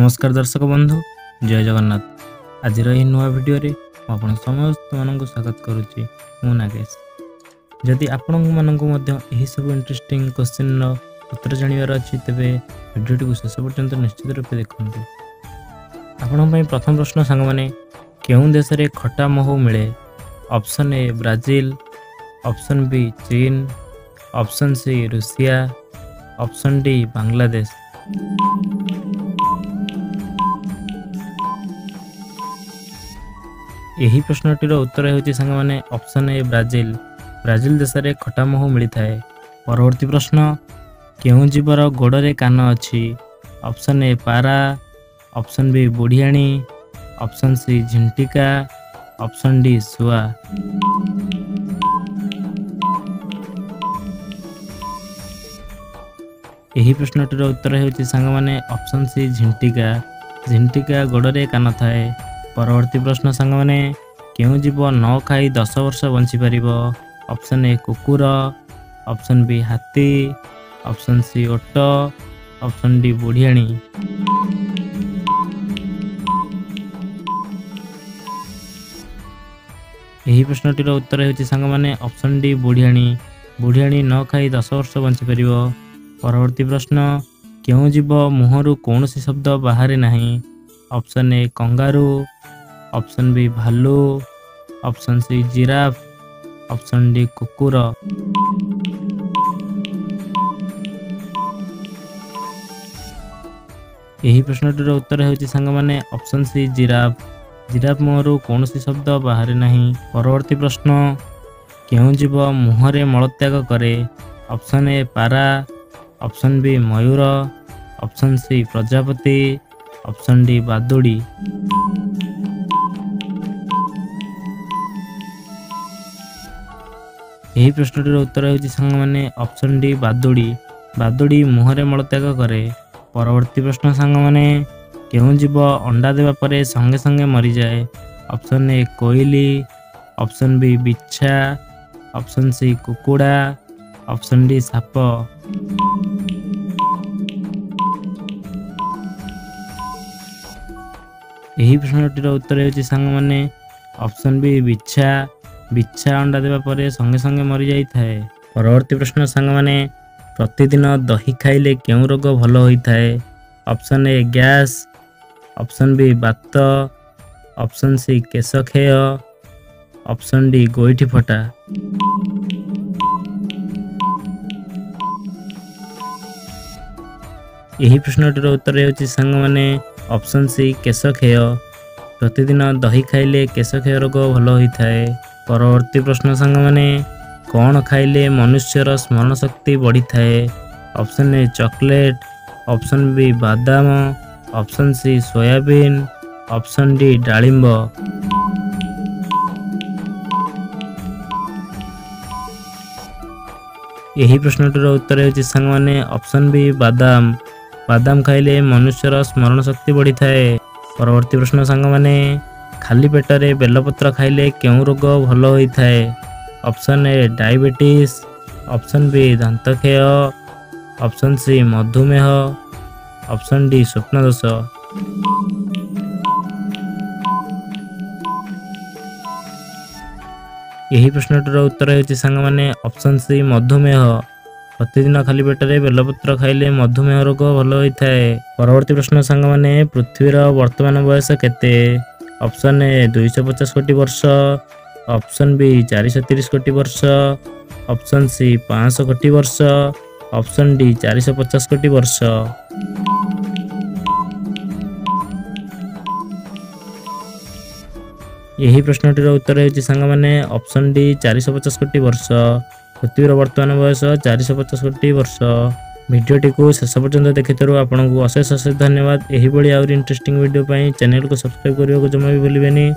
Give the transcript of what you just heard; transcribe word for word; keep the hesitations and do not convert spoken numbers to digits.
नमस्कार दर्शक बंधु, जय जगन्नाथ। आज रही नुआ वीडियो रे आपण समस्त मानक स्वागत करुच्ची। मु नागेश। जदि आपण मानक यही सब इंटरेस्टिंग क्वेश्चन रो उत्तर जानिबार अछि तबे वीडियो को शेष पर्यंत निश्चित रूप से देखंतु। आपण पई प्रथम प्रश्न संग माने केउं देश रे खट्टा महू मिले? Option A Brazil, option B चीन, ऑप्शन सी रूसिया, ऑप्शन डी बांग्लादेश। यही प्रश्नटीर उत्तर होती संग माने ऑप्शन ए ब्राजील। ब्राजील देश रे खट्टा महू मिली थाए। परवर्ती प्रश्न केउं जीवर गोड़े कान अछि? ऑप्शन ए पारा, ऑप्शन बी बुढ़ियाणी, ऑप्शन सी झिंटिका, ऑप्शन डी सुआ। यही प्रश्नटीर उत्तर होती सांग माने ऑप्शन सी झिंटिका। झिंटिका गोड़े कान थाए। परवर्ती प्रश्न सांग माने केउं जीव न खाई दस वर्ष बंची पारिबो? ऑप्शन ए कुकुर, ऑप्शन बी हाथी, ऑप्शन सी ओट, ऑप्शन डी बुढ़ियाणी। यही प्रश्नटीर उत्तर होती सांग माने ऑप्शन डी बुढ़ियाणी। बुढ़ियाणी न खाई दस वर्ष बंची पारिबो। परवर्ती प्रश्न केउं जीव मुहरु कौनसी शब्द बाहरे नहीं? Option A kangaroo, option B भालू, option C giraffe, option D कुकुर। यही प्रश्नटीर उत्तर होती सांग माने ऑप्शन सी जिराफ। जिराफ मुहरु कौनसी शब्द बाहरे नहीं। परवर्ती प्रश्न केउं जीव मुहरे मलत्याग करे? ऑप्शन ए पारा, ऑप्शन बी मयूर, ऑप्शन सी प्रजापति, ऑप्शन डी बादुड़ी। यही प्रश्नटीर उत्तर होती सांग माने ऑप्शन डी बादुड़ी। बादुड़ी मुहरे मलत्याग करे। परवर्ती प्रश्न सांग माने केउं जीव अंडा देवा परे संगे संगे मरी जाए? ऑप्शन ए कोइली, ऑप्शन बी बिच्छा, ऑप्शन सी कुकुड़ा, ऑप्शन डी साप। यही प्रश्नटीर उत्तर होती सांग माने ऑप्शन बी बिच्छा। बिच्छा अंडा देवा पर संगे संगे मरी जाई थाए। परवर्ती प्रश्न सांग माने प्रतिदिन दही खाइले केउं रोग भल होई थाए? Option A gas, option B बात, ऑप्शन सी केशक्षय, ऑप्शन डी गोइठी फटा। यही प्रश्नटीर उत्तर होती सांग माने ऑप्शन सी केशक्षय। प्रतिदिन दही खाइले केशक्षय रोग भल होई थाए। परवर्ती प्रश्न सांग माने कौन खाइले मनुष्यर स्मरण शक्ति बढ़ी थाए? Option A chocolate, option B बादाम, option C soybean, option D डालिंब। यही प्रश्नटीर उत्तर होती सांग माने ऑप्शन बी बादाम। बादाम खाइले मनुष्यर स्मरण शक्ति बढ़ी थाए। परवर्ती प्रश्न सांग माने खाली पेटरे बेलपत्र खाइले केउं रोग भल होई थाए? Option A diabetes, option B दंतक्षय, ऑप्शन सी मधुमेह, ऑप्शन डी स्वप्नदोष। यही प्रश्नटीर उत्तर होती सांग माने ऑप्शन सी मधुमेह। प्रतिदिन खाली पेटरे बेलपत्र खाइले मधुमेह रोग भल होई थाए। परवर्ती प्रश्न सांग माने पृथ्वीर वर्तमान बयस केते? ऑप्शन ए दो सौ पचास कोटी वर्ष, ऑप्शन बी चार सौ तीस कोटी वर्ष, ऑप्शन सी पाँच सौ कोटी वर्ष, ऑप्शन डी चार सौ पचास कोटी वर्ष। यही प्रश्नटीर उत्तर होती सांग माने ऑप्शन डी चार सौ पचास कोटी वर्ष। पृथ्वीर वर्तमान बयस चार सौ पचास कोटी वर्ष। वीडियोटी को शेष पर्यंत देखिथरु आपनकु अशेष अशेष धन्यवाद। एही बड़ी आउरी इंटरेस्टिंग वीडियो चैनल को सब्सक्राइब करने को जमा भी भूलें।